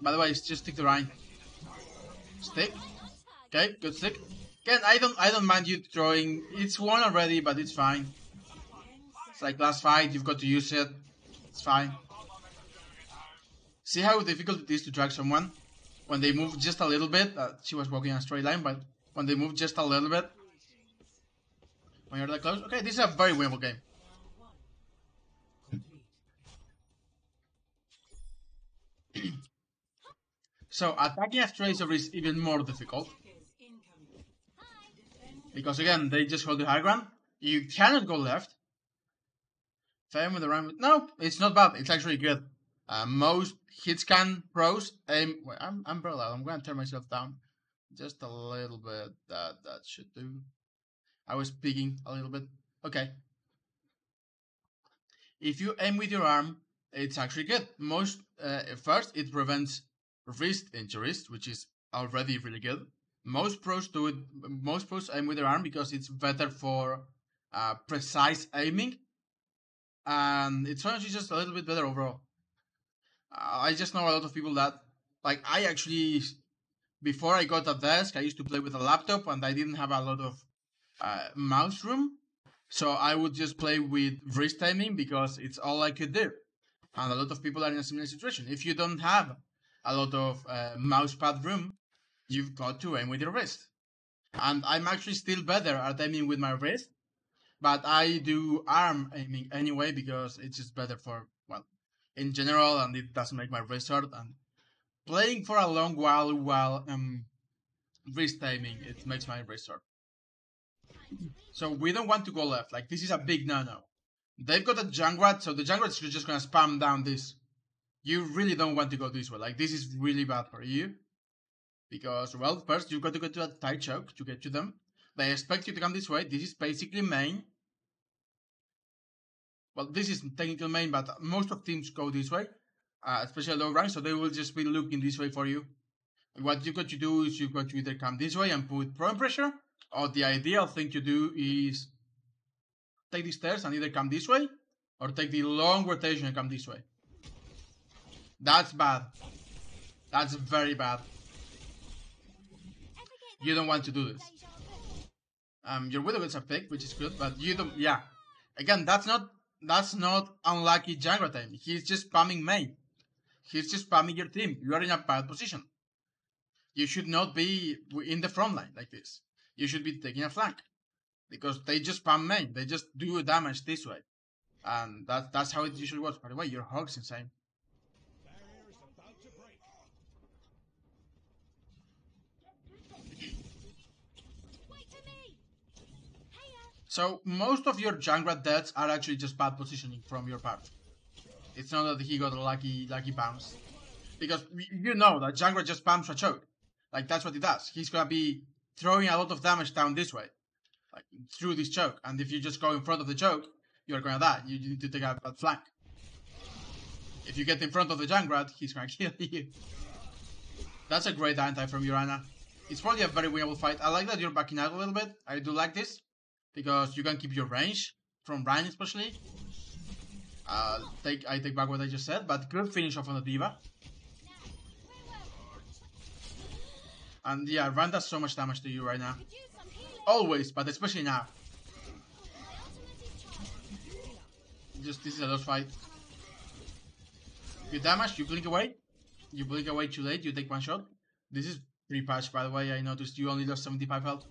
By the way, just stick to Ryan. Stick. Okay, good stick. Again, I don't I don't mind you throwing. It's one already, but it's fine. It's like last fight, you've got to use it. It's fine. See how difficult it is to track someone? When they move just a little bit, uh, she was walking in a straight line, but when they move just a little bit, when you're that close? Okay, this is a very winnable game. So, attacking a Tracer is even more difficult. Because again, they just hold the high ground. You cannot go left. Aim with the right... No, it's not bad. It's actually good. Uh, most hitscan pros aim... Wait, I'm, I'm very loud. I'm going to turn myself down. Just a little bit. That, that should do. I was peeking a little bit. Okay. If you aim with your arm, it's actually good. Most uh, first, it prevents wrist injuries, which is already really good. Most pros do it. Most pros aim with their arm because it's better for uh, precise aiming, and it's honestly just a little bit better overall. Uh, I just know a lot of people that, like, I actually before I got a desk, I used to play with a laptop, and I didn't have a lot of Uh, mouse room, so I would just play with wrist timing because it's all I could do, and a lot of people are in a similar situation. If you don't have a lot of uh, mouse pad room, you've got to aim with your wrist, and I'm actually still better at aiming with my wrist, but I do arm aiming anyway because it's just better for, well, in general, and it doesn't make my wrist hurt, and playing for a long while while um, wrist timing, it makes my wrist hurt. So we don't want to go left, like this is a big no-no. They've got a Junkrat, so the Junkrat's just gonna spam down this. You really don't want to go this way, like this is really bad for you. Because, well, first you've got to go to a tight choke to get to them. They expect you to come this way, this is basically main. Well, this is technical main, but most of teams go this way. Uh, especially low rank, so they will just be looking this way for you. What you've got to do is you've got to either come this way and put prone pressure, or the ideal thing to do is take the stairs and either come this way or take the long rotation and come this way. That's bad. That's very bad. You don't want to do this. Um, your Widow gets a pick, which is good, but you don't... Yeah. Again, that's not that's not unlucky Junkrat time. He's just spamming main. He's just spamming your team. You are in a bad position. You should not be in the front line like this. You should be taking a flank, because they just spam main, they just do damage this way. And that, that's how it usually works. By the way, your hog's insane. So, most of your Junkrat deaths are actually just bad positioning from your part. It's not that he got a lucky, lucky bounce. Because you know that Junkrat just pumps for choke. Like, that's what he does. He's gonna be throwing a lot of damage down this way. Like, through this choke. And if you just go in front of the choke, you're gonna die. You need to take a, a flank. If you get in front of the Junkrat, he's gonna kill you. That's a great anti from your Ana. It's probably a very winnable fight. I like that you're backing out a little bit. I do like this. Because you can keep your range, from Ryan especially. Uh, take, I take back what I just said, but good finish off on the D.Va. And yeah, Ryan does so much damage to you right now. Always, but especially now. Just, this is a lost fight. You damage, you blink away. You blink away too late, you take one shot. This is pre-patch, by the way, I noticed you only lost seventy-five health.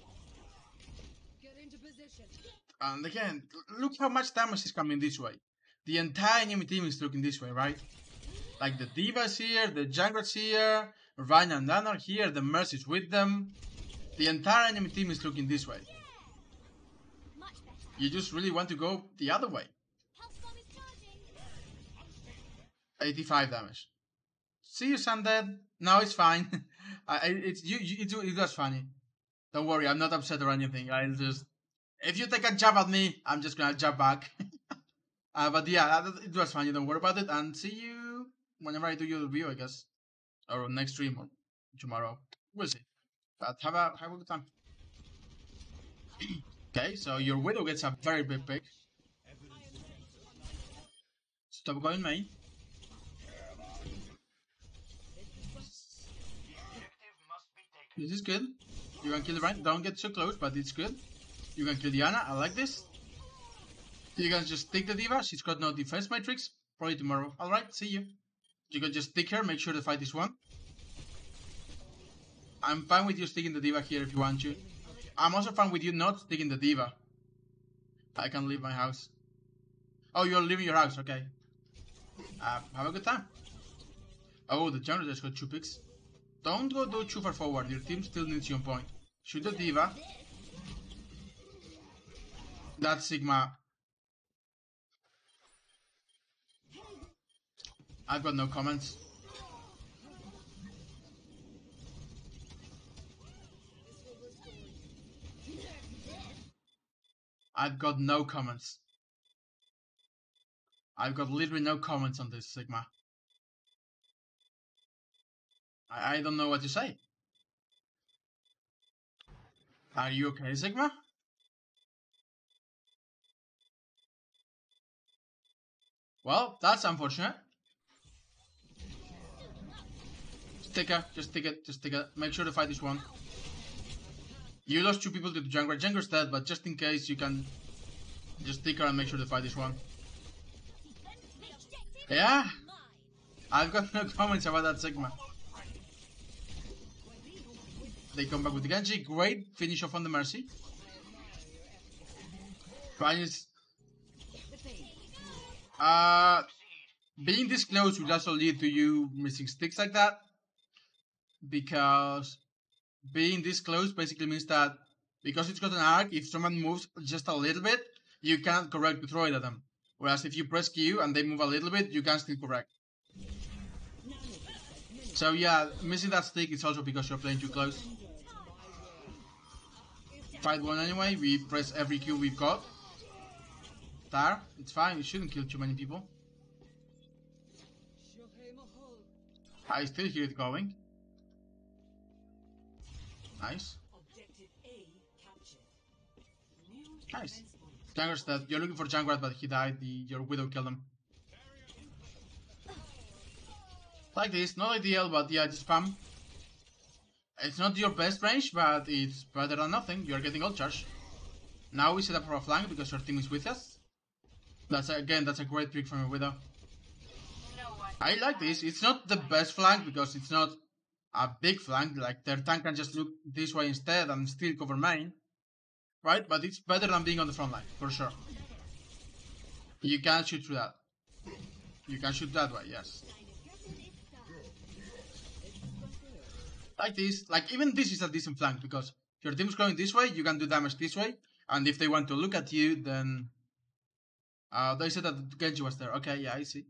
And again, look how much damage is coming this way. The entire enemy team is looking this way, right? Like the D.Va's here, the Junkrat's here, Ryan and Ana are here, the Mercy's with them. The entire enemy team is looking this way. You just really want to go the other way. eighty-five damage. See you, Sundead. No, it's fine. I, it's you. you it's, it was funny. Don't worry, I'm not upset or anything. I'll just... If you take a jab at me, I'm just gonna jab back. uh, but yeah, it was fun, you don't worry about it. And see you whenever I do your review, I guess. Or next stream or tomorrow. We'll see. But have a, have a good time. Okay, so your Widow gets a very big pick. Stop going, mate. This is good. You can kill the Reinhardt. Don't get so close, but it's good. You can kill the Ana, I like this. You can just take the D.Va, she's got no defense matrix. Probably tomorrow. Alright, see you. You can just take her, make sure the fight is won. I'm fine with you sticking the D.Va here if you want to. I'm also fine with you not sticking the D.Va. I can leave my house. Oh, you're leaving your house, okay. Uh, have a good time. Oh, the Junkrat just got two picks. Don't go do too far forward, your team still needs you on point. Shoot the D.Va. That's Sigma. I've got no comments. I've got no comments. I've got literally no comments on this, Sigma. I, I don't know what to say. Are you okay, Sigma? Well, that's unfortunate. Just take her, just take it, just take it. Make sure to fight this one. You lost two people to the Junkrat. Junkrat's dead, but just in case, you can just take her and make sure to fight this one. Yeah, I've got no comments about that Sigma. They come back with the Genji. Great finish off on the Mercy. Price. Uh, being this close would also lead to you missing sticks like that, because being this close basically means that because it's got an arc, if someone moves just a little bit, you can't correct to throw it at them. Whereas if you press Q and they move a little bit, you can still correct. So yeah, missing that stick is also because you're playing too close. Fight one anyway, we press every Q we've got. It's fine, you shouldn't kill too many people. I still hear it going. Nice. Nice. Junkrat's dead. You're looking for Junkrat, but he died. The, your Widow killed him. Like this, not ideal, but yeah, just spam. It's not your best range, but it's better than nothing. You're getting all charged. Now we set up for a flank because your team is with us. That's a, again, that's a great trick from a Widow. I like this. It's not the best flank because it's not a big flank. Like, their tank can just look this way instead and still cover main. Right? But it's better than being on the front line, for sure. You can shoot through that. You can shoot that way, yes. Like this. Like, even this is a decent flank, because if your team's going this way, you can do damage this way. And if they want to look at you, then... Uh, they said that Genji was there. Okay, yeah, I see.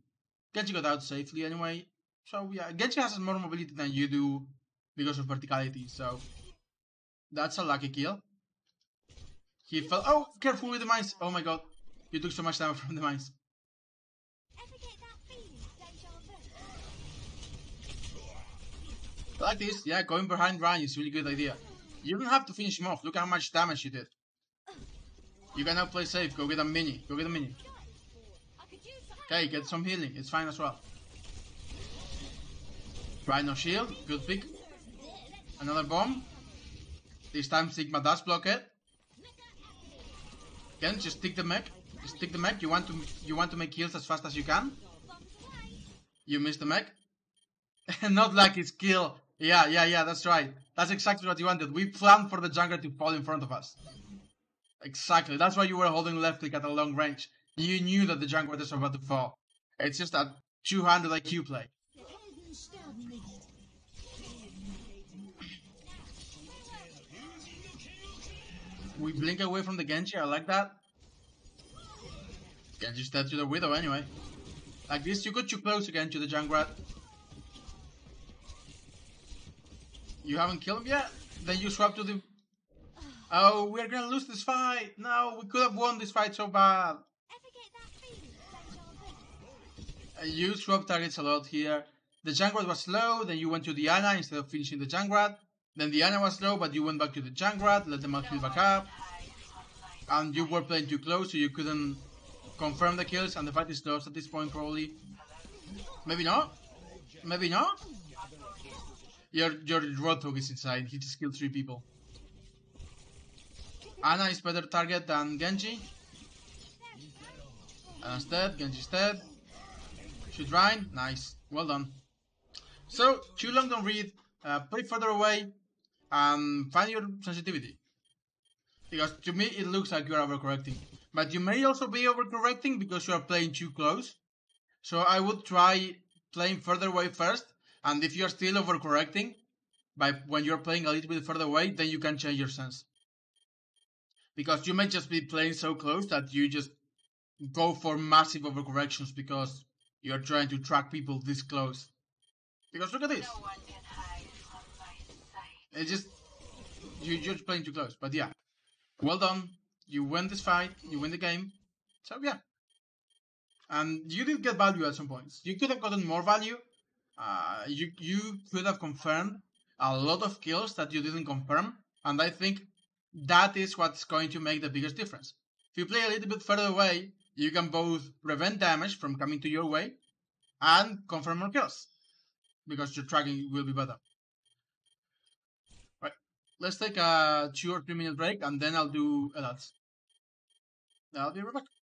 Genji got out safely anyway. So, yeah, Genji has more mobility than you do because of verticality, so... That's a lucky kill. He fell... Oh, careful with the mines! Oh my god. You took so much damage from the mines. Like this, yeah, going behind Ryan is a really good idea. You don't have to finish him off, look how much damage you did. You can now play safe, go get a mini, go get a mini. Okay, get some healing, it's fine as well. Rhino shield, good pick. Another bomb. This time Sigma does block it. Again, just stick the mech, just stick the mech, you want to you want to make kills as fast as you can. You missed the mech. Not like his kill. Yeah, yeah, yeah, that's right. That's exactly what you wanted. We planned for the Junkrat to fall in front of us. Exactly, that's why you were holding left click at a long range. You knew that the Junkrat was about to fall. It's just a two hundred I Q play. We blink away from the Genji, I like that. Genji's dead to the Widow anyway. Like this, you got too close again to the Junkrat. You haven't killed him yet? Then you swap to the... Oh, we're gonna lose this fight! No, we could have won this fight so bad! Uh, you swap targets a lot here. The Junkrat was slow, then you went to the Ana instead of finishing the Junkrat. Then the Ana was slow, but you went back to the Junkrat, let them outfield back up. And you were playing too close, so you couldn't confirm the kills, and the fight is lost at this point, probably. Maybe not? Maybe not? Your, your Roadhog is inside, he just killed three people. Ana is better target than Genji. Ana's dead, Genji's dead. Shoot Ryan, nice, well done. So, too long don't read, uh, play further away, and find your sensitivity. Because to me it looks like you are overcorrecting. But you may also be overcorrecting because you are playing too close. So I would try playing further away first. And if you're still overcorrecting, by when you're playing a little bit further away, then you can change your sense. Because you may just be playing so close that you just go for massive overcorrections because you're trying to track people this close. Because look at this. It's just, you, you're just playing too close. But yeah, well done. You win this fight, you win the game. So yeah. And you did get value at some points. You could have gotten more value. Uh, you, you could have confirmed a lot of kills that you didn't confirm, and I think that is what's going to make the biggest difference. If you play a little bit further away, you can both prevent damage from coming to your way and confirm more kills, because your tracking will be better. Right, let's take a two or three minute break, and then I'll do a lot. I'll be right back.